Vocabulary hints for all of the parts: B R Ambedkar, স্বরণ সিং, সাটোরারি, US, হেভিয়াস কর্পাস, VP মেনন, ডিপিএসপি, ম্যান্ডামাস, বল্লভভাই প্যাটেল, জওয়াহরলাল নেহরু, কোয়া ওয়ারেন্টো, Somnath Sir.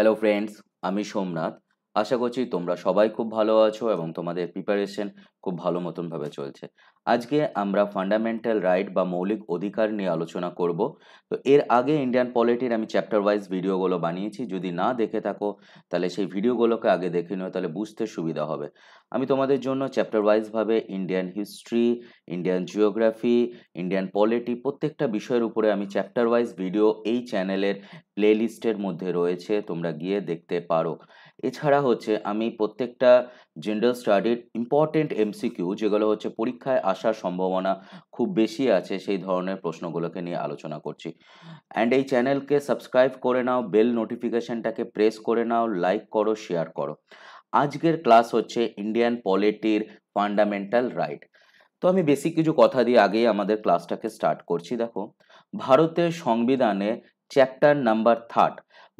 Hello friends आमी सोमनाथ आशा करছি তোমরা সবাই খুব ভালো আছো এবং তোমাদের প্রিপারেশন খুব ভালো মতন ভাবে চলছে। আজকে আমরা ফান্ডামেন্টাল রাইট বা মৌলিক অধিকার নিয়ে আলোচনা করব। তো এর আগে ইন্ডিয়ান পলিটির আমি চ্যাপ্টার ওয়াইজ ভিডিওগুলো বানিয়েছি, যদি না দেখে থাকো তাহলে সেই ভিডিওগুলোকে আগে দেখে নিও, তাহলে বুঝতে সুবিধা হবে। আমি তোমাদের জন্য চ্যাপ্টার ওয়াইজভাবে Indian history, Indian geography, Indian polity প্রত্যেকটা বিষয়ের উপরে আমি চ্যাপ্টার ওয়াইজ ভিডিও এই চ্যানেলের প্লেলিস্টের মধ্যে রয়েছে, তোমরা গিয়ে দেখতে পারো। এছাড়া হচ্ছে আমি প্রত্যেকটা জেনারেল স্টাডির ইম্পর্টেন্ট এমসিকিউ যেগুলো হচ্ছে পরীক্ষায় আসার সম্ভাবনা খুব বেশি আছে সেই ধরনের প্রশ্নগুলোকে নিয়ে আলোচনা করছি। অ্যান্ড এই চ্যানেলকে সাবস্ক্রাইব করে নাও, বেল নোটিফিকেশানটাকে প্রেস করে নাও, লাইক করো, শেয়ার করো। আজকের ক্লাস হচ্ছে ইন্ডিয়ান পলিটির ফান্ডামেন্টাল রাইট। তো আমি বেসিক কিছু কথা দিয়ে আগেই আমাদের ক্লাসটাকে স্টার্ট করছি। দেখো, ভারতের সংবিধানে চ্যাপ্টার নাম্বার 3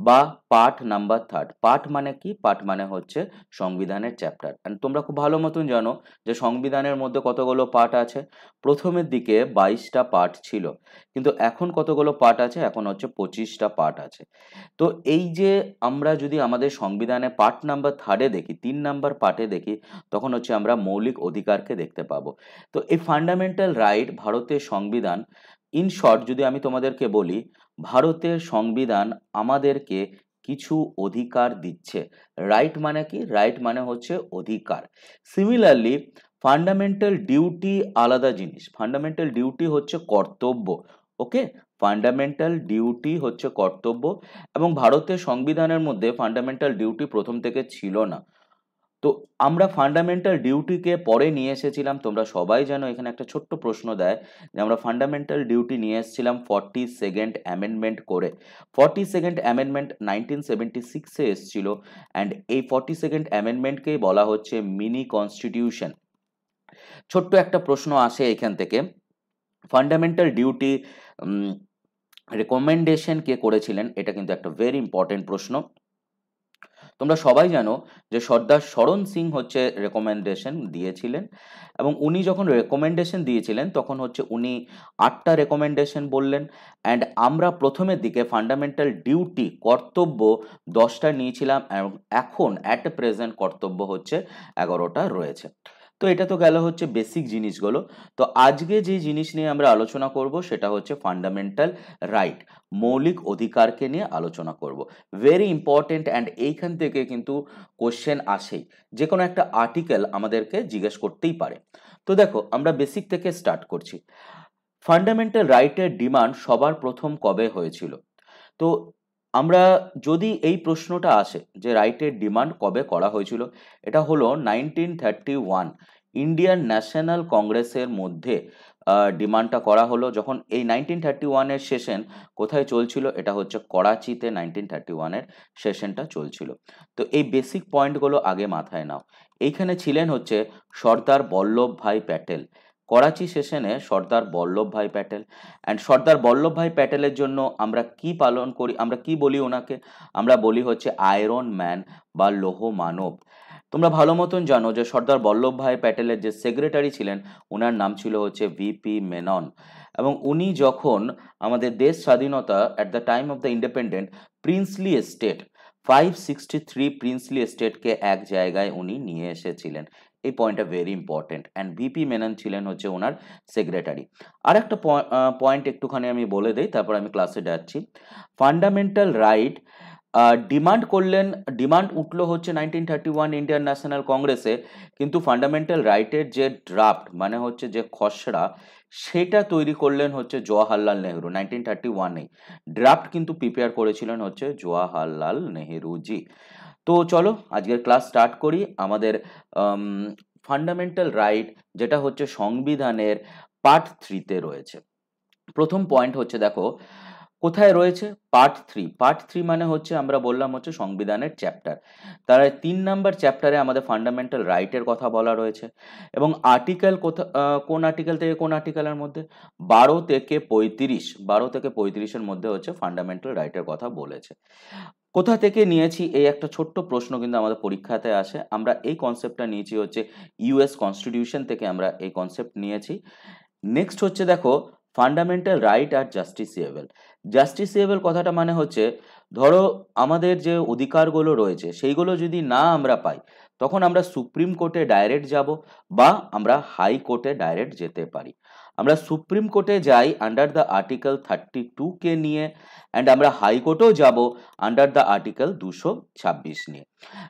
বা পার্ট নাম্বার 3, পার্ট মানে কি? পার্ট মানে হচ্ছে সংবিধানের চ্যাপ্টার। অ্যান্ড তোমরা খুব ভালো মতন জানো যে সংবিধানের মধ্যে কতগুলো পার্ট আছে। প্রথমের দিকে 22টা পার্ট ছিল, কিন্তু এখন কতগুলো পার্ট আছে? এখন হচ্ছে 25টা পার্ট আছে। তো এই যে আমরা যদি আমাদের সংবিধানে পার্ট নাম্বার 3-এ দেখি, 3 নাম্বার পার্টে দেখি, তখন হচ্ছে আমরা মৌলিক অধিকারকে দেখতে পাবো। তো এই ফান্ডামেন্টাল রাইট ভারতের সংবিধান, ইন শর্ট যদি আমি তোমাদেরকে বলি, ভারতের সংবিধান আমাদেরকে কিছু অধিকার দিচ্ছে। রাইট মানে কি? রাইট মানে হচ্ছে অধিকার। সিমিলারলি ফান্ডামেন্টাল ডিউটি আলাদা জিনিস। ফান্ডামেন্টাল ডিউটি হচ্ছে কর্তব্য। ওকে, ফান্ডামেন্টাল ডিউটি হচ্ছে কর্তব্য, এবং ভারতের সংবিধানের মধ্যে ফান্ডামেন্টাল ডিউটি প্রথম থেকে ছিল না। তো আমরা ফান্ডামেন্টাল ডিউটিকে পরে নিয়ে এসেছিলাম। তোমরা সবাই জানো, এখানে একটা ছোট্ট প্রশ্ন দেয় যে আমরা ফান্ডামেন্টাল ডিউটি নিয়ে এসেছিলাম 42nd অ্যামেন্ডমেন্ট করে। 42nd অ্যামেন্ডমেন্ট 1976-এ এসেছিল। অ্যান্ড এই 42nd অ্যামেন্ডমেন্টকেই বলা হচ্ছে মিনি কনস্টিটিউশন। ছোট্ট একটা প্রশ্ন আসে এখান থেকে, ফান্ডামেন্টাল ডিউটি রেকমেন্ডেশন কে করেছিলেন? এটা কিন্তু একটা ভেরি ইম্পর্টেন্ট প্রশ্ন। তোমরা সবাই জানো যে সর্দার স্বরণ সিং হচ্ছে রেকমেন্ডেশন দিয়েছিলেন, এবং উনি যখন রেকমেন্ডেশন দিয়েছিলেন তখন হচ্ছে উনি 8টা রেকমেন্ডেশন বললেন। অ্যান্ড আমরা প্রথমের দিকে ফান্ডামেন্টাল ডিউটি কর্তব্য 10টা নিয়েছিলাম, এবং এখন অ্যাট প্রেজেন্ট কর্তব্য হচ্ছে 11টা রয়েছে। তো এটা তো গেল হচ্ছে বেসিক জিনিসগুলো। তো আজকে যে জিনিস নিয়ে আমরা আলোচনা করব সেটা হচ্ছে ফান্ডামেন্টাল রাইট, মৌলিক অধিকারকে নিয়ে আলোচনা করব। Very important. অ্যান্ড এইখান থেকে কিন্তু কোশ্চেন আসেই, যে কোনো একটা আর্টিকেল আমাদেরকে জিজ্ঞেস করতেই পারে। তো দেখো, আমরা বেসিক থেকে স্টার্ট করছি। ফান্ডামেন্টাল রাইটের ডিমান্ড সবার প্রথম কবে হয়েছিল? তো আমরা যদি এই প্রশ্নটা আসে যে রাইটের ডিমান্ড কবে করা হয়েছিল, এটা হলো 1931 ইন্ডিয়ান ন্যাশনাল কংগ্রেসের মধ্যে ডিমান্ডটা করা হলো, যখন এই 1931-এর সেশন কোথায় চলছিল? এটা হচ্ছে করাচিতে 1931-এর সেশনটা চলছিল। তো এই বেসিক পয়েন্টগুলো আগে মাথায় নাও। এইখানে ছিলেন হচ্ছে সর্দার বল্লভভাই প্যাটেল। করাচি সেশনে সর্দার বল্লভভাই প্যাটেল। অ্যান্ড সর্দার বল্লভভাই প্যাটেলের জন্য আমরা কি পালন করি, আমরা কি বলি ওনাকে? আমরা বলি হচ্ছে আয়রন ম্যান বা লৌহ মানব। তোমরা ভালো মতন জানো যে সর্দার বল্লভভাই প্যাটেলের যে সেক্রেটারি ছিলেন ওনার নাম ছিল হচ্ছে VP মেনন, এবং উনি যখন আমাদের দেশ স্বাধীনতা at the time of the independent princely estate 563 princely এস্টেটকে এক জায়গায় উনি নিয়ে এসেছিলেন। এই পয়েন্টটা very important. And VP মেনন ছিলেন হচ্ছে ওনার সেক্রেটারি। আর একটা পয়েন্ট একটুখানি আমি বলে দিই, তারপর আমি ক্লাসে যাচ্ছি। ফান্ডামেন্টাল রাইট ডিমান্ড উঠলো হচ্ছে 1931 ইন্ডিয়ান ন্যাশনাল কংগ্রেসে, কিন্তু ফান্ডামেন্টাল রাইটের যে ড্রাফট মানে হচ্ছে যে খসড়া, সেটা তৈরি করলেন হচ্ছে জওয়াহরলাল নেহরু 1931-এ। ড্রাফট কিন্তু প্রিপেয়ার করেছিলেন হচ্ছে জওয়াহরলাল নেহরুজি। তো চলো আজকের ক্লাস স্টার্ট করি। আমাদের ফান্ডামেন্টাল রাইট যেটা হচ্ছে সংবিধানের পার্ট 3-তে রয়েছে। প্রথম পয়েন্ট হচ্ছে, দেখো কোথায় রয়েছে পার্ট 3। পার্ট 3 মানে হচ্ছে আমরা বললাম হচ্ছে সংবিধানের চ্যাপ্টার, তার 3 নাম্বার চ্যাপ্টারে আমাদের ফান্ডামেন্টাল রাইটের কথা বলা রয়েছে। এবং আর্টিকেল কোন আর্টিকেল থেকে কোন আর্টিকেলের মধ্যে? 12 থেকে 35, 12 থেকে 35-এর মধ্যে হচ্ছে ফান্ডামেন্টাল রাইটের কথা বলেছে। কোথা থেকে নিয়েছি এই একটা ছোট্ট প্রশ্ন কিন্তু আমাদের পরীক্ষাতে আসে। আমরা এই কনসেপ্টটা নিয়েছি হচ্ছে US কনস্টিটিউশন থেকে আমরা এই কনসেপ্ট নিয়েছি। নেক্সট হচ্ছে দেখো ফান্ডামেন্টাল রাইট আর জাস্টিসিয়েবল। জাস্টিসিয়েবল কথাটা মানে হচ্ছে ধরো আমাদের যে অধিকারগুলো রয়েছে সেইগুলো যদি না আমরা পাই তখন আমরা সুপ্রিম কোর্টে ডাইরেক্ট যাব বা আমরা হাই কোর্টে ডাইরেক্ট যেতে পারি। আমরা সুপ্রিম কোর্টে যাই আন্ডার দ্য আর্টিকেল 32 কে নিয়ে, অ্যান্ড আমরা হাইকোর্টেও যাব আন্ডার দ্য আর্টিকেল 226 নিয়ে।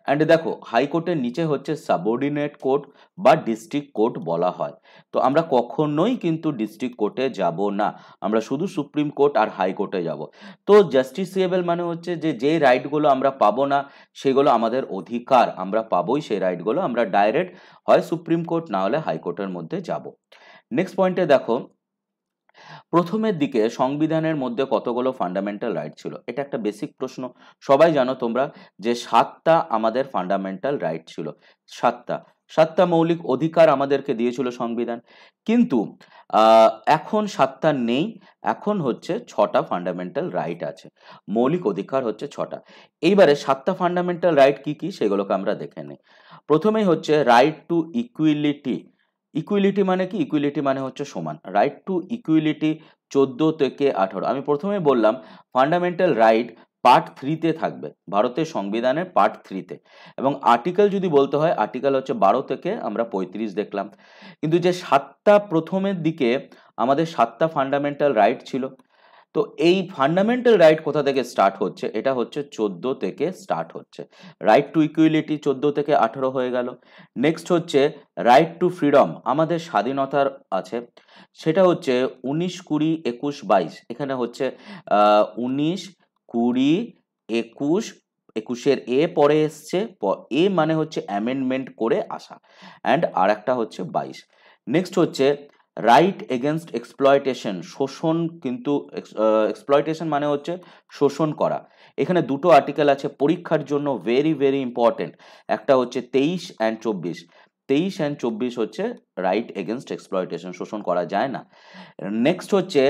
অ্যান্ড দেখো হাইকোর্টের নিচে হচ্ছে সাবঅর্ডিনেট কোর্ট বা ডিস্ট্রিক্ট কোর্ট বলা হয়, তো আমরা কখনোই কিন্তু ডিস্ট্রিক্ট কোর্টে যাব না, আমরা শুধু সুপ্রিম কোর্ট আর হাইকোর্টে যাব। তো জাস্টিসিয়েবল মানে হচ্ছে যে যেই রাইটগুলো আমরা পাবো না সেগুলো আমাদের অধিকার, আমরা পাবোই সেই রাইটগুলো, আমরা ডাইরেক্ট হয় সুপ্রিম কোর্ট না হলে হাইকোর্টের মধ্যে যাব। নেক্সট পয়েন্টে দেখো প্রথমের দিকে সংবিধানের মধ্যে কতগুলো ফান্ডামেন্টাল রাইট ছিল, এটা একটা বেসিক প্রশ্ন, সবাই জানো তোমরা যে 7টা আমাদের ফান্ডামেন্টাল রাইট ছিল, 7টা মৌলিক অধিকার আমাদেরকে দিয়েছিল সংবিধান, কিন্তু এখন 7টা নেই, এখন হচ্ছে 6টা ফান্ডামেন্টাল রাইট আছে, মৌলিক অধিকার হচ্ছে 6টা। এইবারে 7টা ফান্ডামেন্টাল রাইট কি কি সেগুলোকে আমরা দেখে নিই। প্রথমেই হচ্ছে রাইট টু ইকুয়ালিটি। ইকুয়ালিটি মানে কি? ইকুয়ালিটি মানে হচ্ছে সমান। রাইট টু ইকুয়ালিটি 14 থেকে 18, আমি প্রথমে বললাম ফান্ডামেন্টাল রাইট পার্ট 3-তে থাকবে, ভারতের সংবিধানের পার্ট 3-তে, এবং আর্টিকেল যদি বলতে হয় আর্টিকেল হচ্ছে 12 থেকে আমরা 35 দেখলাম। কিন্তু যে 7টা প্রথমের দিকে আমাদের 7টা ফান্ডামেন্টাল রাইট ছিল, তো এই ফান্ডামেন্টাল রাইট কোথা থেকে স্টার্ট হচ্ছে? এটা হচ্ছে 14 থেকে স্টার্ট হচ্ছে। রাইট টু ইকুয়ালিটি 14 থেকে 18 হয়ে গেল। নেক্সট হচ্ছে রাইট টু ফ্রিডম, আমাদের স্বাধীনতার আছে, সেটা হচ্ছে 19, 20, 21, 22, এখানে হচ্ছে 19, 20, 21, 21-এর A পরে এসছে, এ মানে হচ্ছে অ্যামেন্ডমেন্ট করে আসা, অ্যান্ড আর একটা হচ্ছে 22। নেক্সট হচ্ছে রাইট এগেনস্ট এক্সপ্লয়টেশন, শোষণ, কিন্তু এক্সপ্লয়টেশন মানে হচ্ছে শোষণ করা। এখানে দুটো আর্টিকেল আছে পরীক্ষার জন্য, ভেরি ভেরি ইম্পর্টেন্ট, একটা হচ্ছে 23 and 24, 23 and 24 হচ্ছে রাইট এগেনস্ট এক্সপ্লয়টেশন, শোষণ করা যায় না। নেক্সট হচ্ছে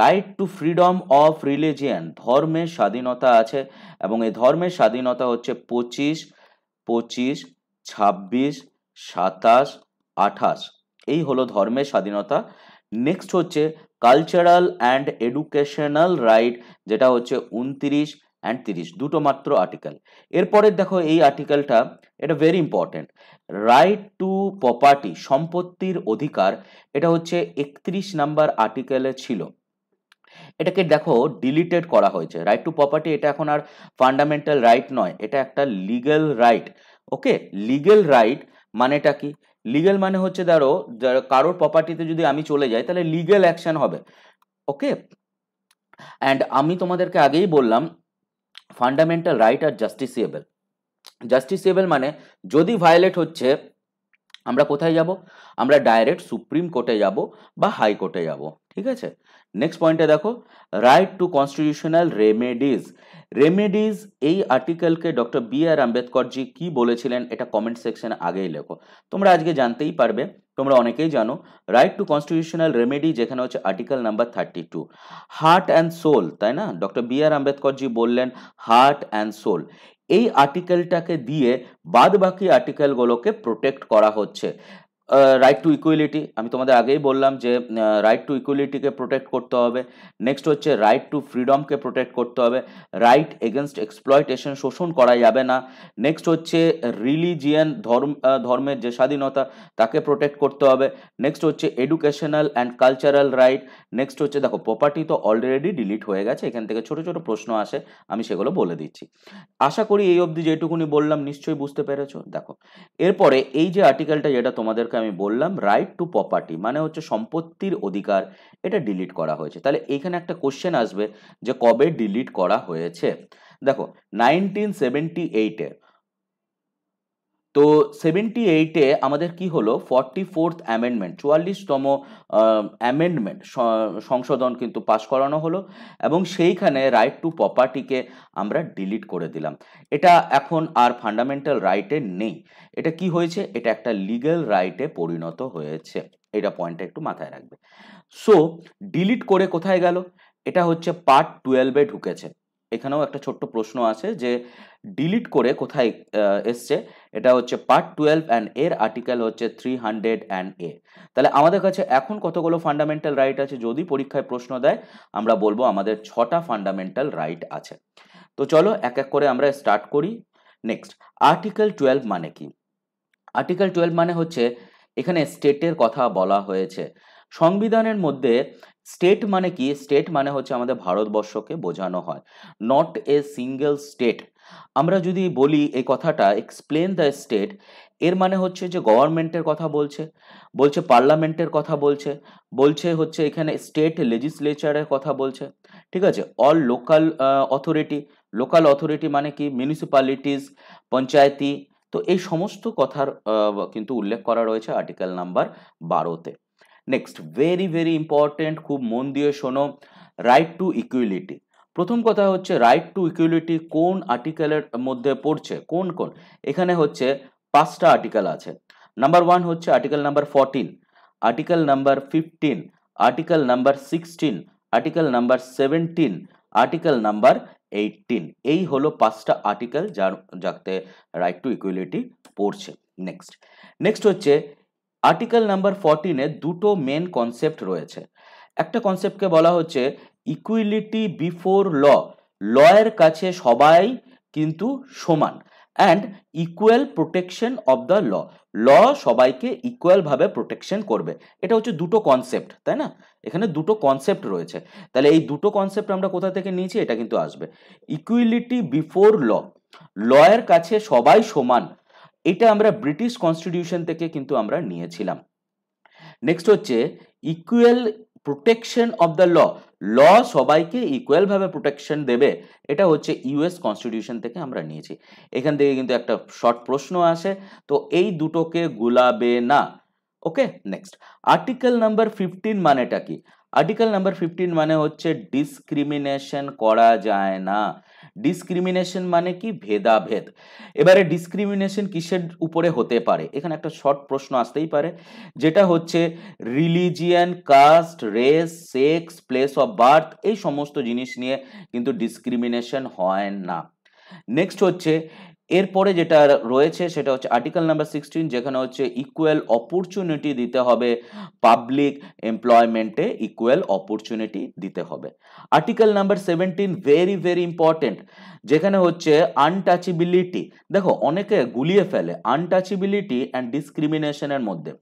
right to freedom of religion, ধর্মের স্বাধীনতা আছে, এবং এই ধর্মের স্বাধীনতা হচ্ছে 25, 26, 27, 28, এই হলো ধর্মের স্বাধীনতা। নেক্সট হচ্ছে কালচারাল অ্যান্ড এডুকেশনাল রাইট, যেটা হচ্ছে 29 and 30, দুটো মাত্র আর্টিকেল। এরপরে দেখো এই আর্টিকেলটা, এটা very important, right to property, সম্পত্তির অধিকার, এটা হচ্ছে 31 নম্বর আর্টিকেলে ছিল, এটাকে দেখো ডিলিটেড করা হয়েছে। রাইট টু প্রপার্টি এটা এখন আর ফান্ডামেন্টাল রাইট নয়, এটা একটা legal right. Okay, legal right মানেটা কি? লিগ্যাল মানে হচ্ছে ধরো কারোর প্রপার্টিতে যদি আমি চলে যাই তাহলে লিগ্যাল অ্যাকশন হবে। ওকে, অ্যান্ড আমি তোমাদেরকে আগেই বললাম ফান্ডামেন্টাল রাইট আর জাস্টিসিয়েবল। জাস্টিসিয়েবল মানে যদি ভায়োলেট হচ্ছে আমরা কোথায় যাব? আমরা ডাইরেক্ট সুপ্রিম কোর্টে যাব বা হাইকোর্টে যাব, ঠিক আছে। নেক্সট পয়েন্টে দেখো right to constitutional remedies. Remedies এই আর্টিকেলকে doctor B R Ambedkar ji কি বলেছিলেন এটা কমেন্ট সেকশনে আগেই লেখো, তোমরা আজকে জানতেই পারবে, তোমরা অনেকেই জানো। রাইট টু কনস্টিটিউশনাল রেমেডি, যেখানে হচ্ছে article number 32, heart and soul, তাই না? Doctor B R Ambedkar ji বললেন হার্ট অ্যান্ড সোল, এই আর্টিকেলটাকে দিয়ে বাদ বাকি আর্টিকেলগুলোকে প্রোটেক্ট করা হচ্ছে। রাইট টু ইকুয়ালিটি, আমি তোমাদের আগেই বললাম যে রাইট টু ইকুয়ালিটিকে প্রোটেক্ট করতে হবে। নেক্সট হচ্ছে রাইট টু ফ্রিডমকে প্রোটেক্ট করতে হবে, রাইট এগেনস্ট এক্সপ্লয়টেশন, শোষণ করা যাবে না। নেক্সট হচ্ছে রিলিজিয়ান, ধর্মের যে স্বাধীনতা তাকে প্রোটেক্ট করতে হবে। নেক্সট হচ্ছে educational and cultural right. Next হচ্ছে দেখো প্রপার্টি তো অলরেডি ডিলিট হয়ে গেছে, এখান থেকে ছোটো ছোটো প্রশ্ন আসে, আমি সেগুলো বলে দিচ্ছি। আশা করি এই অবধি যেটুকুনি বললাম নিশ্চয়ই বুঝতে পেরেছো। দেখো এরপরে এই যে আর্টিকেলটা যেটা তোমাদেরকে আমি বললাম রাইট টু প্রপার্টি, মানে হচ্ছে সম্পত্তির অধিকার, এটা ডিলিট করা হয়েছে। তাহলে এখানে একটা কোশ্চেন আসবে যে কবে ডিলিট করা হয়েছে? দেখো 1978-এ, তো 78-এ আমাদের কি হলো 44th অ্যামেন্ডমেন্ট, 44তম অ্যামেন্ডমেন্ট সংশোধন কিন্তু পাশ করানো হলো, এবং সেইখানে রাইট টু প্রপার্টিকে আমরা ডিলিট করে দিলাম। এটা এখন আর ফান্ডামেন্টাল রাইটে নেই, এটা কি হয়েছে? এটা একটা লিগ্যাল রাইটে পরিণত হয়েছে, এটা পয়েন্টটা একটু মাথায় রাখবে। সো ডিলিট করে কোথায় গেল? এটা হচ্ছে পার্ট 12-এ ঢুকেছে। এখানেও একটা ছোট্ট প্রশ্ন আছে যে ডিলিট করে কোথায় এসছে, এটা হচ্ছে পার্ট 12, অ্যান্ড এর আর্টিকেল হচ্ছে 300A। তাহলে আমাদের কাছে এখন কতগুলো ফান্ডামেন্টাল রাইট আছে? যদি পরীক্ষায় প্রশ্ন দেয় আমরা বলবো আমাদের 6টা ফান্ডামেন্টাল রাইট আছে। तो चलो एक एक करे आमरा स्टार्ट करी। नेक्स्ट आर्टिकल 12 माने कि आर्टिकल 12 माने होच्छे एखाने स्टेटेर कथा बला होयेछे संविधानेर मध्य। स्टेट माने कि स्टेट माने होच्छे आमादेर भारतवर्षके बोझानो हय। नट ए सिंगल स्टेट आमरा जोदि बोली एई कथाटा एक्सप्लेन द स्टेट एर माने होच्छे जे गवर्नमेंटेर कथा बोलछे बोलछे पार्लामेंटेर कथा बोलछे बोलछे होच्छे एखाने स्टेट लेजिस्लेचरेर कथा बोलछे ठीक आछे। All local authority local authority माने कि म्यूनिसिपालिटीज पंचायती तो ये समस्त कथार किन्तु उल्लेख करा रयेछे आर्टिकल नम्बर 12 ते। नेक्स्ट वेरि वेरि इम्पोर्टेंट खूब मन दिए शोनो राइट टू इक्युलिटी। प्रथम कथा होच्छे राइट टू इक्युलिटी कोन आर्टिकलेर मध्य पड़छे कोन कोन एखाने होच्छे 5टा आर्टिकल आछे। नम्बर 1 होच्छे article number 14 article number 15 article number 16 article number 17 article number 18 यही हलो 5टा आर्टिकल जाते राइट टू इक्वलिटी पड़े। नेक्स्ट नेक्स्ट हे आर्टिकल नम्बर 14 दुटो मेन कन्सेप्ट रयेछे। एकटा कन्सेप्ट के बला होच्छे इक्वलिटी बिफोर लॉ लॉयर काछे सबाई किन्तु समान and equal protection of the law law सबाईके इक्वल भावे प्रोटेक्शन करबे। एटा होच्छे दुटो कन्सेप्ट ताई ना एखाने दुटो कन्सेप्ट रयेछे ताहले एई दुटो कन्सेप्ट आमरा कोथा थेके नियेछि एटा किन्तु आसबे इक्वलिटी बिफोर लॉ लॉयर काछे सबाई समान एटा आमरा ब्रिटिश कन्स्टिट्यूशन थेके किन्तु आमरा नियेछिलाम। नेक्स्ट होच्छे equal protection of the law law सबाईके इक्वल भावे प्रोटेक्शन देबे एटा होच्छे यूएस कन्स्टिट्यूशन थेके आमरा नियेछि। एखान थेके किन्तु एकटा शॉर्ट प्रश्न आसे तो एई दुटोके गुलाबे ना ओके। नेक्स्ट आर्टिकल नम्बर 15 मानेटा कि आर्टिकल नम्बर 15 माने होच्छे डिसक्रिमिनेशन करा जाए ना। डिसक्रिमिनेशन माने कि भेदाभेद। एबारे डिसक्रिमिनेशन किसेर उपरे होते पारे एखाने एकटा शॉर्ट प्रश्न आसतेई पारे जेटा होच्छे religion caste race sex place of birth एई समस्त जिनिस निये किन्तु डिसक्रिमिनेशन हय ना। नेक्स्ट होच्छे एरपरे जेटा रयेछे सेटा होच्छे आर्टिकल नम्बर 16 जेखाने होच्छे इक्वल अपरचुनिटी दीते होबे पब्लिक एमप्लयमेंटे इक्वल अपरचुनिटी दीते होबे। Article number 17 very very important जेखाने होच्छे आनटाचेबिलिटी। देखो अनेके गुलिये फेले आनटाचेबिलिटी एंड डिसक्रिमिनेशनेर मध्य।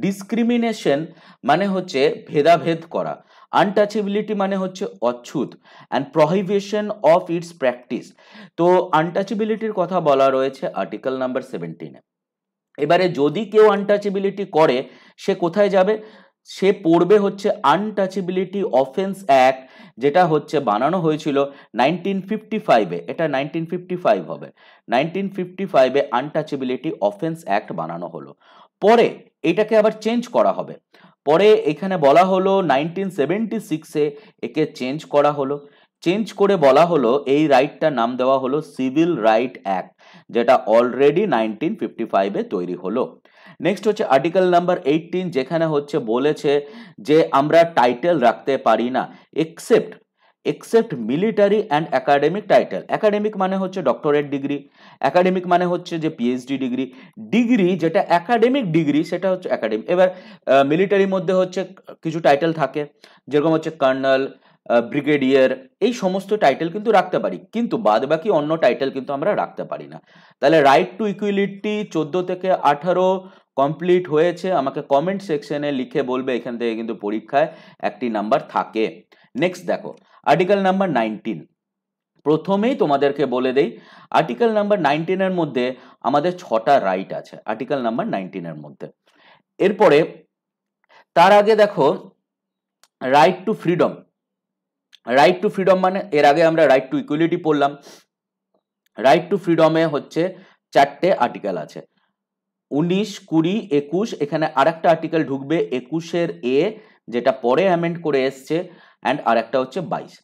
डिसक्रिमिनेशन माने होच्छे भेदाभेद करा अनटाचेबिलिटी माने होच्छे अछूत and prohibition of its practice. तो अनटाचेबिलिटीर कथा बला रयेछे आर्टिकल नम्बर 17 ए। एबारे जोदि केउ अनटाचेबिलिटी करे से कोथाय जाबे से पड़बे होच्छे अनटाचेबिलिटी ऑफेंस एक्ट जेटा होच्छे बनानो होयेछिलो 1955 ए। एटा 1955 होबे 1955 ए अनटाचेबिलिटी ऑफेंस एक्ट बनानो हलो परे एटाके आबार चेंज करा होबे परे एखाने बला हलो 1976 ए एके चेंज करा हलो चेंज करे बला हलो एई राइटटार नाम देवा हलो सिविल राइट एक्ट जेटा अलरेडी 1955 ए तैरी हलो। नेक्स्ट होच्छे आर्टिकल नम्बर 18 जेखाने होच्छे बोलेछे जे आमरा टाइटल राखते पारी ना except except military and academic title. Academic माने होच्छे डॉक्टरेट डिग्री एकाडेमिक माने होच्छे जे पीएचडी डिग्री डिग्री जेटा एकाडेमिक डिग्री सेटा होच्छे एकाडेमिक। एबार मिलिटारी मध्य होच्छे किछु टाइटल थाके जेरकम होच्छे कर्नल ब्रिगेडियर এই সমস্ত টাইটেল কিন্তু রাখতে পারি কিন্তু বাদবাকি অন্য টাইটেল কিন্তু আমরা রাখতে পারি না। তাহলে রাইট টু ইকুয়ালিটি 14 থেকে 18 কমপ্লিট হয়েছে আমাকে কমেন্ট সেকশনে লিখে বলবে এখান থেকে কিন্তু পরীক্ষায় একটি নাম্বার থাকে। নেক্সট দেখো আর্টিকেল নাম্বার 19 প্রথমেই তোমাদেরকে বলে দেই আর্টিকেল নাম্বার 19 এর মধ্যে আমাদের 6টা রাইট আছে আর্টিকেল নাম্বার 19 এর মধ্যে। এরপরে তার আগে দেখো right to freedom. Right to freedom माने एर आगे आमरा राइट टू इक्वलिटी पढ़लाम राइट टू फ्रीडम में होच्छे 4टे आर्टिकल आछे 19 20 21 एखाने आरेकटा आर्टिकल ढुकबे 21 एर ए जेटा परे अमेंड करे एसेछे एंड आरेकटा होच्छे 22।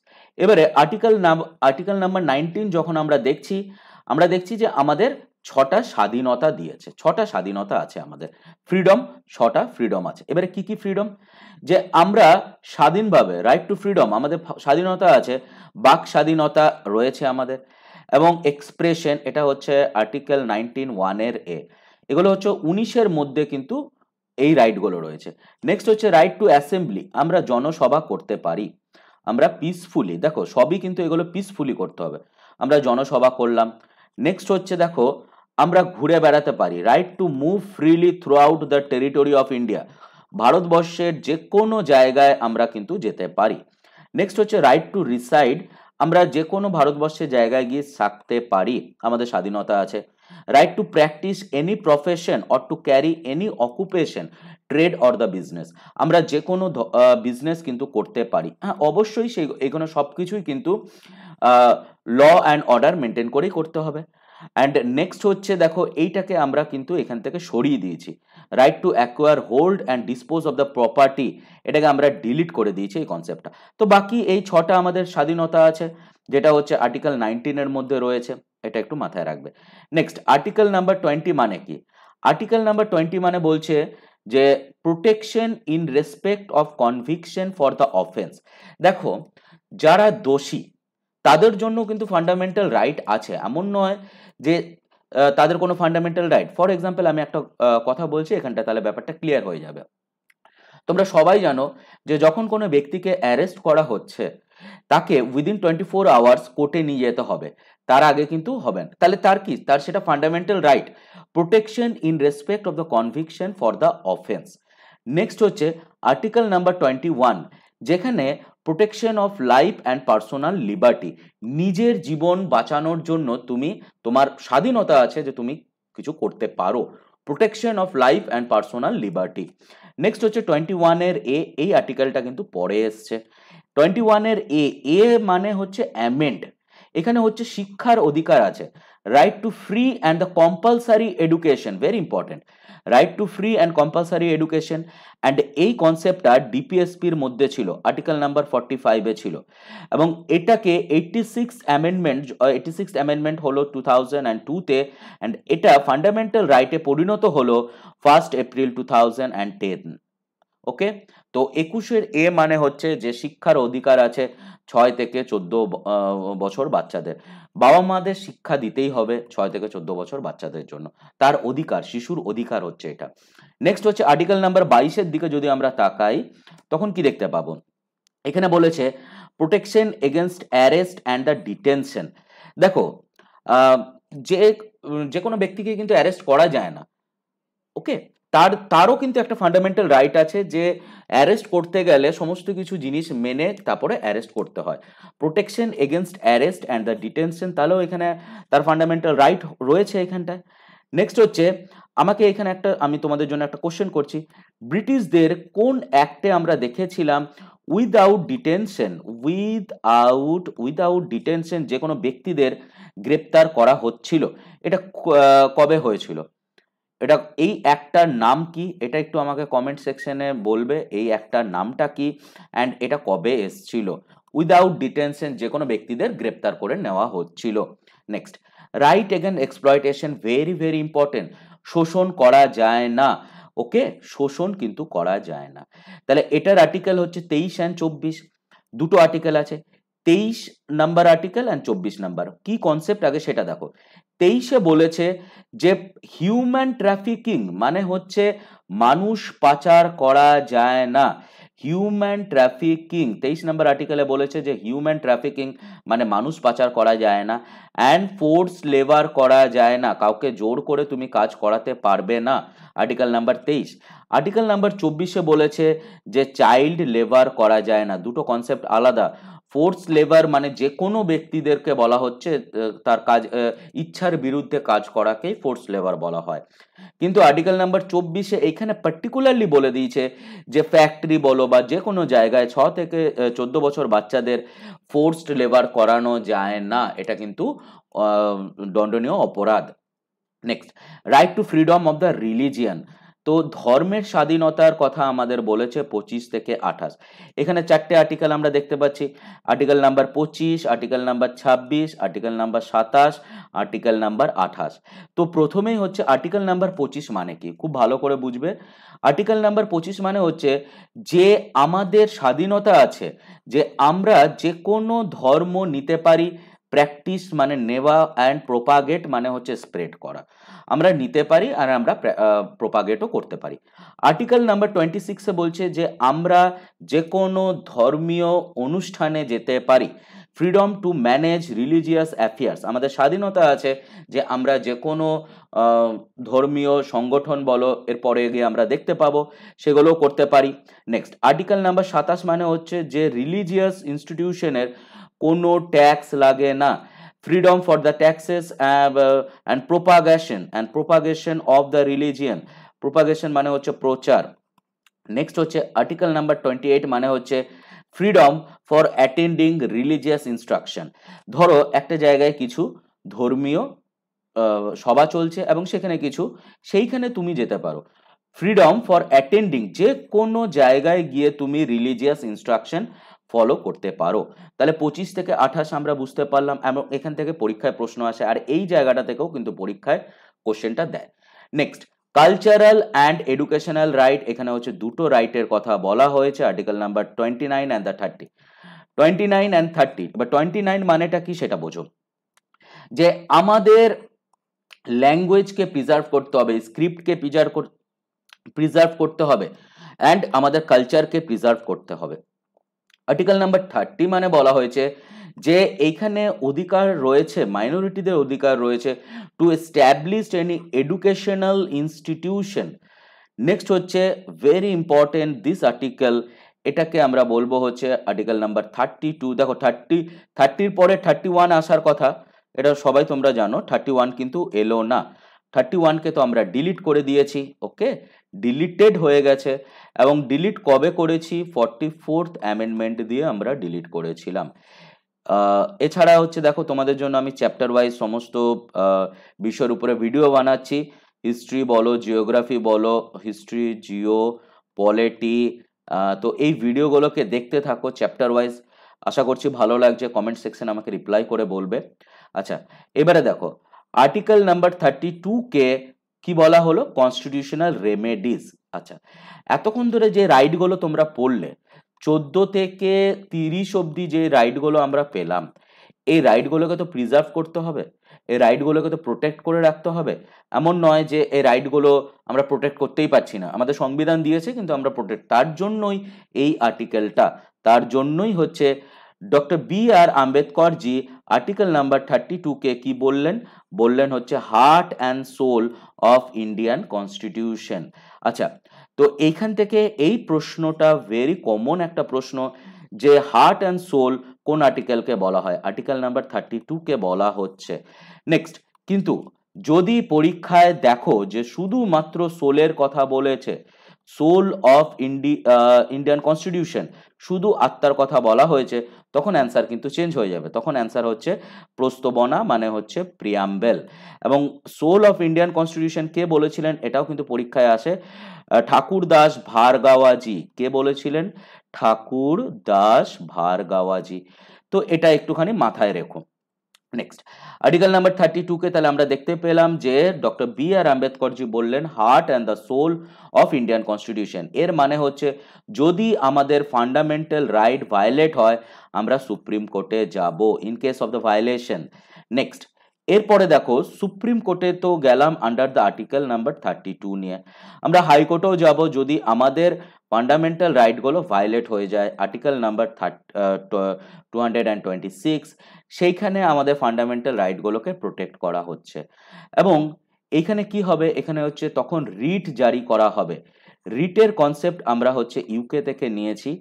एबारे आर्टिकल नम्बर 19 जखन आमरा देखछि जे आमादेर 6टा स्वाधीनता दिएछे 6टा स्वाधीनता आछे आमादेर फ्रीडम 6टा फ्रीडम आछे। एबारे की की फ्रीडम जे आमरा स्वाधीनभावे राइट टू फ्रीडम आमादेर स्वाधीनता आछे वाक स्वाधीनता रयेछे आमादेर एबं एक्सप्रेशन एटा होच्छे आर्टिकल 19(1) एर ए। एगुलो होच्छे 19 एर मध्य किन्तु एई राइटगुलो रयेछे। नेक्स्ट होच्छे राइट टू असेंबली आमरा जनसभा करते पारी आमरा पिसफुली। देखो सबई किन्तु एगुलो पिसफुली करते होबे আমরা জনসভা করলাম। নেক্সট হচ্ছে দেখো আমরা ঘুরে বেড়াতে পারি, right to move freely throughout the territory of India, ভারতবর্ষের যে কোনো জায়গায় আমরা কিন্তু যেতে পারি। নেক্সট হচ্ছে রাইট টু রিসাইড, আমরা যে কোনো ভারতবর্ষের জায়গায় গিয়ে থাকতে পারি, আমাদের স্বাধীনতা আছে। Right to practise any profession or to carry any occupation trade or the business, আমরা যে কোনো বিজনেস কিন্তু করতে পারি। হ্যাঁ অবশ্যই সেই এখানে সব কিছুই কিন্তু ল অ্যান্ড অর্ডার মেনটেন করেই করতে হবে। অ্যান্ড নেক্সট হচ্ছে দেখো এইটাকে আমরা কিন্তু এখান থেকে সরিয়ে দিয়েছি, right to acquire hold and dispose of the property, এটাকে আমরা ডিলিট করে দিয়েছি এই কনসেপ্টটা। তো বাকি এই ছটা আমাদের স্বাধীনতা আছে যেটা হচ্ছে আর্টিকেল 19-এর মধ্যে রয়েছে, এটা একটু মাথায় রাখবে। নেক্সট আর্টিকেল নাম্বার 20 মানে কি? আর্টিকেল নাম্বার 20 মানে বলছে যে protection in respect of conviction for the offence. দেখো যারা দোষী তাদের জন্য কিন্তু ফান্ডামেন্টাল রাইট আছে, এমন নয় যে তাদের কোনো ফান্ডামেন্টাল রাইট। ফর এক্সাম্পল আমি একটা কথা বলছি, এখানটা তাহলে ব্যাপারটা ক্লিয়ার হয়ে যাবে। তোমরা সবাই জানো যে যখন কোনো ব্যক্তিকে অ্যারেস্ট করা হচ্ছে তাকে উইদিন 24 আওয়ার্স কোর্টে নিয়ে যেতে হবে, তার আগে কিন্তু হবে না। তাহলে তার কি, তার সেটা fundamental right, protection in respect of the conviction for the offence. Next হচ্ছে আর্টিকেল নাম্বার 21, যেখানে protection of life and personal liberty, নিজের জীবন বাঁচানোর জন্য তুমি তোমার স্বাধীনতা আছে যে তুমি কিছু করতে পারো, protection of life and personal liberty. Next হচ্ছে 21 এর A, এই আর্টিকেলটা কিন্তু পরে এসছে। 21 এর A মানে হচ্ছে অ্যামেন্ড, এখানে হচ্ছে শিক্ষার অধিকার আছে, right to free and the compulsory education, very important, right to free and compulsory education. And এই কনসেপ্টটা ডিপিএসপির মধ্যে ছিল, আর্টিকেল নাম্বার 45-এ ছিল, এবং এটাকে 86 অ্যামেন্ডমেন্ট হলো 2002-তে, অ্যান্ড এটা ফান্ডামেন্টাল রাইটে পরিণত হলো 1 এপ্রিল 2010। ওকে, তো 21 এর A মানে হচ্ছে যে শিক্ষার অধিকার আছে 6 থেকে 14 বছর বাচ্চাদের, বাবা মাদের শিক্ষা দিতেই হবে 6 থেকে 14 বছর বাচ্চাদের জন্য, তার অধিকার, শিশুর অধিকার হচ্ছে এটা। নেক্সট হচ্ছে আর্টিকেল নাম্বার 22-এর দিকে যদি আমরা তাকাই তখন কি দেখতে পাবো, এখানে বলেছে protection against arrest and the detention. দেখো যে কোনো ব্যক্তিকে কিন্তু অ্যারেস্ট করা যায় না, ওকে, তারও কিন্তু একটা ফান্ডামেন্টাল রাইট আছে যে অ্যারেস্ট করতে গেলে সমস্ত কিছু জিনিস মেনে তারপরে অ্যারেস্ট করতে হয়, protection against arrest and the detention, তাহলেও এখানে তার ফান্ডামেন্টাল রাইট রয়েছে এখানটায়। নেক্সট হচ্ছে আমাকে এখানে একটা, আমি তোমাদের জন্য একটা কোশ্চেন করছি, ব্রিটিশদের কোন অ্যাক্টে আমরা দেখেছিলাম উইদাউট ডিটেনশন যে কোনো ব্যক্তিদের গ্রেপ্তার করা হচ্ছিল, এটা কবে হয়েছিল? এটা এই অ্যাক্টটার নাম কি, এটা একটু আমাকে কমেন্ট সেকশনে বলবে এই অ্যাক্টটার নামটা কি অ্যান্ড এটা কবে এসছিল। উইদাউট ডিটেনশন যে কোনো ব্যক্তিদের গ্রেপ্তার করে নেওয়া হচ্ছিল। Next right again exploitation, very very important, শোষণ করা যায় না, ওকে, শোষণ কিন্তু করা যায় না। তাহলে এটার আর্টিকেল হচ্ছে 23 and 24, দুটো আর্টিকেল আছে, 23 নম্বর আর্টিকেল অ্যান্ড 24 নম্বর। কি কনসেপ্ট আগে সেটা দেখো, 23-এ বলেছে যে হিউম্যান ট্রাফিকিং মানে হচ্ছে মানুষ পাচার করা যায় না, হিউম্যান ট্রাফিকিং 23 নম্বর আর্টিকেলে বলেছে যে হিউম্যান ট্রাফিকিং মানে মানুষ পাচার করা যায় না, অ্যান্ড ফোর্স লেবার করা যায় না, কাউকে জোর করে তুমি কাজ করাতে পারবে না, আর্টিকেল নাম্বার 23। আর্টিকেল নাম্বার 24-এ বলেছে যে চাইল্ড লেবার করা যায় না, দুটো কনসেপ্ট আলাদা। ফোর্স লেবার মানে যে কোনো ব্যক্তিদেরকে বলা হচ্ছে তার কাজ, ইচ্ছার বিরুদ্ধে কাজ করাকেই ফোর্স লেবার বলা হয়, কিন্তু আর্টিকেল নাম্বার 24-এ এখানে পার্টিকুলারলি বলে দিয়েছে যে ফ্যাক্টরি বলো বা যে কোনো জায়গায় 6 থেকে 14 বছর বাচ্চাদের ফোর্সড লেবার করানো যায় না, এটা কিন্তু দণ্ডনীয় অপরাধ। Next right to freedom of the religion, তো ধর্মের স্বাধীনতার কথা আমাদের বলেছে 25 থেকে 28, এখানে 4টে আর্টিকেল আমরা দেখতে পাচ্ছি, article number 25, article number 26, article number 27, article number 28। তো প্রথমেই হচ্ছে আর্টিকেল নাম্বার 25 মানে কি, খুব ভালো করে বুঝবে। আর্টিকেল নাম্বার 25 মানে হচ্ছে যে আমাদের স্বাধীনতা আছে যে আমরা যে কোনো ধর্ম নিতে পারি, प्रैक्टिस माने नेवा एंड प्रोपागेट माने होच्छे स्प्रेड करा आमरा नीते पारी और आमरा प्रोपागेटो करते पारी। आर्टिकल नंबर 26 बोलछे जे आमरा जे कोनो धर्मीय अनुष्ठाने जेते पारी। Freedom to manage religious affairs आमादेर स्वाधीनता आछे जे आमरा जे कोनो धर्मीय संगठन बोलो एरपरे गिये आमरा देखते पाबो सेगुलो करते पारी। नेक्स्ट आर्टिकल नंबर 27 माने होच्छे जे रिलिजियस इन्स्टिट्यूशनेर कोनो टैक्स लागे ना। Freedom for the taxes and propagation of the religion propagation माने होच्छे प्रचार। नेक्स्ट होच्छे आर्टिकल नंबर 28 माने होच्छे freedom for attending religious instruction. धरो एक जगह किछु धर्मीय सभा चलछे एबं सेखाने किछु सेइखाने तुमी जेते पारो। फ्रीडम फॉर अटेंडिंग जे कोनो जगह गिये तुमी रिलिजियस इंस्ट्रक्शन फलो करते पारो। ताहले 25 थेके 28 आमरा बुझते पारलाम एबं एखान थेके परीक्षाय प्रश्न आसे आर एई जायगाटा थेकेओ किन्तु परीक्षाय कोश्चेनटा देय। Next cultural and educational right एखाने होच्छे दुटो राइटेर कथा बला होयेछे आर्टिकल नम्बर 29 एंड 30। 29 एंड 30 बा 29 मानेटा कि सेटा बोझो जे आमादेर लैंग्वेज के प्रिजार्व करते होबे स्क्रिप्ट के प्रिजार्व करते होबे एंड आमादेर कल्चर के प्रिजार्व करते होबे। आर्टिकल नम्बर 30 माने बोला होयेछे जे एखाने अधिकार रयेछे माइनरिटीदेर अधिकार रयेछे to establish any educational institution. Next होच्छे वेरी इम्पोर्टेंट दिस आर्टिकल एटाके आमरा बोलबो होच्छे आर्टिकल नम्बर 32। देखो 30 परे 31 आसार कथा एटा सबाई तोमरा जानो। 31 किन्तु एलो ना। 31 के तो आमरा डिलीट करे दिएछि। ओके डिलीटेड हो गेछे एबं डिलीट कबे करेछि 44th अमेंडमेंट दिए आमरा डिलीट करेछिलाम। एछाड़ा होच्छे देखो तोमादेर जोन्नो आमी चैप्टार वाइज समस्त विषयेर उपरे भिडियो बानाच्छि। हिस्ट्री बोलो जिओग्राफी बोलो हिस्ट्री जिओ पलिटी तो एई भिडियोगुलोके देखते थाको चैप्टार वाइज। आशा करछि भालो लागछे। कमेंट सेक्शने आमाके रिप्लाई करे बोलबे। अच्छा एबारे देखो आर्टिकल नम्बर 32 के कि बला हलो कन्स्टिट्यूशनल रेमेडिज। अच्छा एतक्षण धरे जे राइटगुलो तोमरा पढ़ले 14 थेके 30 अब्दि जे राइटगुलो आमरा पेलाम ए राइटगुलोके तो प्रिजार्व करते होबे ए राइटगुलोके तो प्रोटेक्ट करे राखते होबे। एमन नय जे ए राइटगुलो आमरा प्रोटेक्ट करतेई पारछि ना। आमादेर संविधान दियेछे किन्तु आमरा प्रोटेक्ट तार जोन्नोई एई आर्टिकलटा तार जोन्नोई होच्छे doctor B R Ambedkar ji article number 32 के की बोलें बोलें होच्छे heart and soul of Indian constitution. अच्छा तो एखान थेके एई प्रश्नटा वेरी कमन एक प्रश्न जे हार्ट एंड सोल कोन आर्टिकल के बोला है आर्टिकल नंबर 32 के बोला होच्छे। नेक्स्ट किन्तु जोदी परीक्षाय देखो जे शुधुमात्र सोलेर कथा बोलेछे सोल अफ इंडियन कन्स्टिट्यूशन शुधु आत्मार कथा बला होयेछे तखन आंसर किन्तु चेंज हो जाबे। तखन आंसर होच्छे प्रस्तावना माने होच्छे प्रियम्बल। एबं सोल अफ इंडियन कन्स्टिट्यूशन के बोलेछिलेन एटाओ किन्तु परीक्षाय आसे ठाकुर दास भार्गावा जी। के बोलेछिलेन ठाकुर दास भार्गावा जी। तो एटा एकटुखानि माथाय रेखो। नेक्स्ट आर्टिकल नंबर 32 के ताहले आमरा देखते पेलाम जे doctor B R Ambedkar ji बोलेन heart and the soul of Indian constitution. एर माने होच्छे जोदी आमादेर फंडामेंटल राइट वायलेट हय आमरा सुप्रीम कोर्टे जाबो in case of the violation. Next एर परे देखो सुप्रीम कोर्टे तो गेलाम अंडार द आर्टिकल नंबर 32 निये। आमरा हाई कोर्टेओ जाबो जोदी आमादेर फंडामेंटल राइट गुलो वायलेट हो जाए आर्टिकल नंबर 226 सेइखाने आमादेर फंडामेंटल राइट गुलोके प्रोटेक्ट करा होच्छे। एबं एइखाने कि होबे एखाने होच्छे तखन रिट जारी करा होबे। रिटेर कन्सेप्ट आमरा होच्छे यूके थेके नियेछि।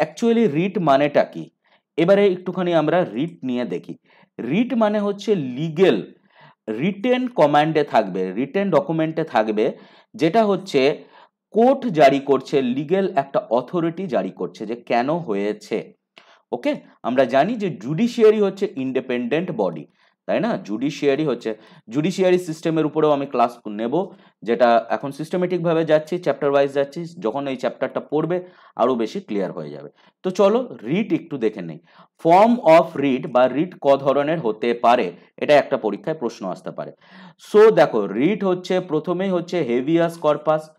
एक्चुअली रिट मानेटा कि एबारे एकटुखानि आमरा रिट निये देखि। रिट माने होच्छे लीगल रिटेन कमांडे थाकबे रिटेन डकुमेंटे थाकबे जेटा होच्छे कोर्ट जारी करछे लीगल एक अथरिटी जारी करछे जे केनो होयेछे। ओके आमरा जानी जे जुडिशियारि होच्छे इंडिपेंडेंट बडी ताई ना। जुडिशियारि होच्छे जुडिशियारि सिस्टेमेर उपरेओ आमी क्लास नेब जेटा एखन सिस्टेमेटिक भावे जाच्छी चैप्टार वाइज जाच्छी। जखन एई चैप्टारटा पढ़बे आरो बेशी क्लियर हये जाबे। तो चलो रिट एकटु देखे नेइ। फर्म अफ रिट बा रिट क धरनेर होते पारे एटा एकटा परीक्षाय प्रश्न आसते पारे। सो देखो रिट होच्छे प्रथमेई होच्छे हेवियास कर्पास।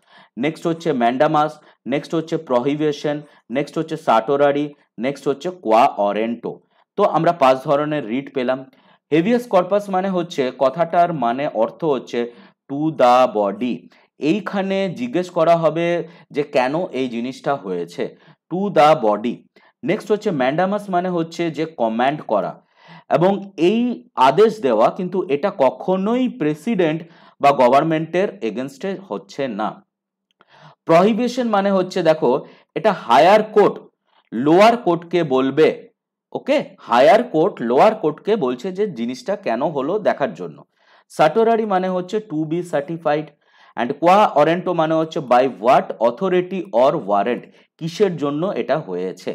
नेक्स्ट होच्छे मैंडामास। नेक्स्ट होच्छे प्रोहिबिशन। नेक्स्ट होच्छे साटोरारी। नेक्स्ट होच्छे क्वा ऑरेंटो। तो আমরা পাঁচ ধরনের রিট পেলাম। হেভিয়াস কর্পাস মানে হচ্ছে কথাটার মানে অর্থ হচ্ছে টু দা বডি। এইখানে জিজ্ঞেস করা হবে যে কেন এই জিনিসটা হয়েছে, টু দা বডি। নেক্সট হচ্ছে ম্যান্ডামাস মানে হচ্ছে যে কমান্ড করা এবং এই আদেশ দেওয়া, কিন্তু এটা কখনোই প্রেসিডেন্ট বা গভর্নমেন্টের এগেনস্টে হচ্ছে না। প্রহিবিশন মানে হচ্ছে দেখো এটা হায়ার কোর্ট লোয়ার কোর্টকে বলবে, ওকে, হায়ার কোর্ট লোয়ার কোর্টকে বলছে যে জিনিসটা কেন হলো দেখার জন্য। স্যাটুরারি মানে হচ্ছে টু বি সার্টিফাইড অ্যান্ড কোয়া অরেন্টো মানে হচ্ছে by what authority or warrant, কিসের জন্য এটা হয়েছে।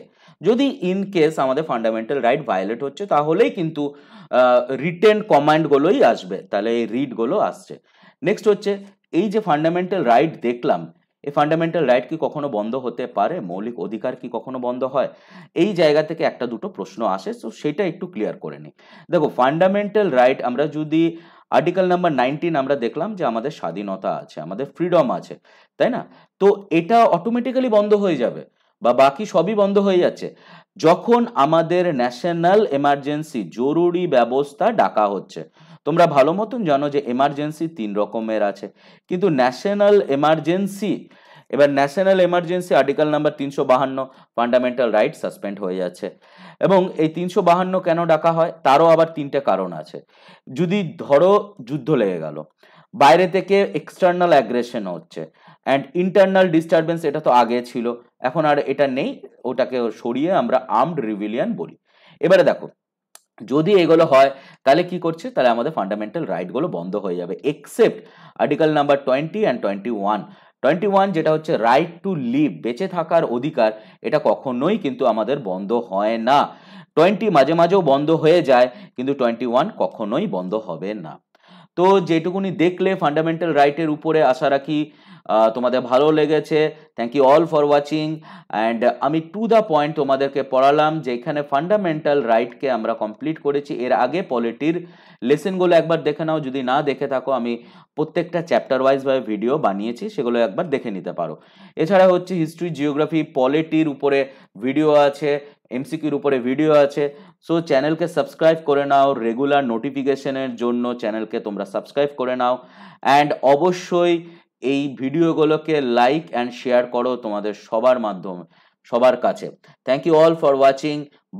যদি ইন কেস আমাদের ফান্ডামেন্টাল রাইট ভায়োলেট হচ্ছে তাহলেই কিন্তু রিটেন কমান্ডগুলোই আসবে, তাহলে এই রিটগুলো আসছে। নেক্সট হচ্ছে এই যে ফান্ডামেন্টাল রাইট দেখলাম, এই ফান্ডামেন্টাল রাইট কি কখনো বন্ধ হতে পারে, মৌলিক অধিকার কি কখনো বন্ধ হয়, এই জায়গা থেকে একটা দুটো প্রশ্ন আসে, তো সেটা একটু ক্লিয়ার করে নিই। দেখো ফান্ডামেন্টাল রাইট আমরা যদি আর্টিকেল নাম্বার 19 আমরা দেখলাম যে আমাদের স্বাধীনতা আছে, আমাদের ফ্রিডম আছে, তাই না? তো এটা অটোমেটিক্যালি বন্ধ হয়ে যাবে বা বাকি সবই বন্ধ হয়ে যাচ্ছে যখন আমাদের ন্যাশনাল এমার্জেন্সি জরুরি ব্যবস্থা ডাকা হচ্ছে। তোমরা ভালো মতন জানো যে এমার্জেন্সি 3 রকমের আছে, কিন্তু ন্যাশনাল এমার্জেন্সি, এবার national emergency article number 352 fundamental right suspend হয়ে যাচ্ছে। এবং এই 352 কেন ডাকা হয় তারও আবার 3টে কারণ আছে। যদি ধরো যুদ্ধ লেগে গেল, বাইরে থেকে এক্সটার্নাল অ্যাগ্রেশন হচ্ছে অ্যান্ড ইন্টারনাল ডিস্টারবেন্স, এটা তো আগে ছিল, এখন আর এটা নেই, ওটাকে সরিয়ে আমরা আর্মড রিভিলিয়ান বলি। এবারে দেখো যদি এগুলো হয় তাহলে কি করছে, তাহলে আমাদের ফান্ডামেন্টাল রাইটগুলো বন্ধ হয়ে যাবে এক্সেপ্ট আর্টিকেল নাম্বার 20 and 21 যেটা হচ্ছে রাইট টু লিভ, বেঁচে থাকার অধিকার, এটা কখনোই কিন্তু আমাদের বন্ধ হয় না। 20 মাঝে মাঝেও বন্ধ হয়ে যায় কিন্তু 21 কখনোই বন্ধ হবে না। তো যেটুকুনি দেখলে ফান্ডামেন্টাল রাইটের উপরে, আশা রাখি তোমাদের ভালো লেগেছে। Thank you all for watching and আমি টু দ্য পয়েন্ট তোমাদেরকে পড়ালাম যেখানে ফান্ডামেন্টাল রাইটকে আমরা কমপ্লিট করেছি। এর আগে পলিটির লেসেনগুলো একবার দেখে নাও, যদি না দেখে থাকো আমি প্রত্যেকটা চ্যাপ্টার ওয়াইজভাবে ভিডিও বানিয়েছি, সেগুলো একবার দেখে নিতে পারো। এছাড়া হচ্ছে হিস্ট্রি, জিওগ্রাফি, পলিটির উপরে ভিডিও আছে, এমসিকিউর উপরে ভিডিও আছে। সো চ্যানেলকে সাবস্ক্রাইব করে নাও, রেগুলার নোটিফিকেশনের জন্য চ্যানেলকে তোমরা সাবস্ক্রাইব করে নাও অ্যান্ড অবশ্যই এই ভিডিওগুলোকে লাইক অ্যান্ড শেয়ার করো তোমাদের সবার মাধ্যমে, সবার কাছে। Thank you all for watching,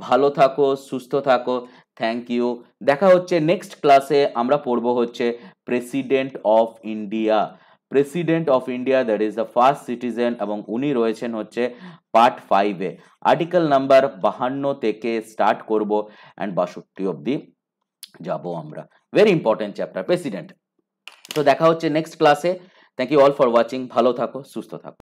ভালো থাকো, সুস্থ থাকো, থ্যাংক ইউ। দেখা হচ্ছে নেক্সট ক্লাসে, আমরা পড়ব হচ্ছে president of India. President of India that is the first citizen এবং উনি রয়েছেন হচ্ছে পার্ট 5-এ আর্টিকেল নাম্বার 52 থেকে স্টার্ট করব অ্যান্ড 62 অবধি যাবো আমরা। Very important chapter president. তো দেখা হচ্ছে নেক্সট ক্লাসে। Thank you all for watching, ভালো থাকো, সুস্থ থাকো।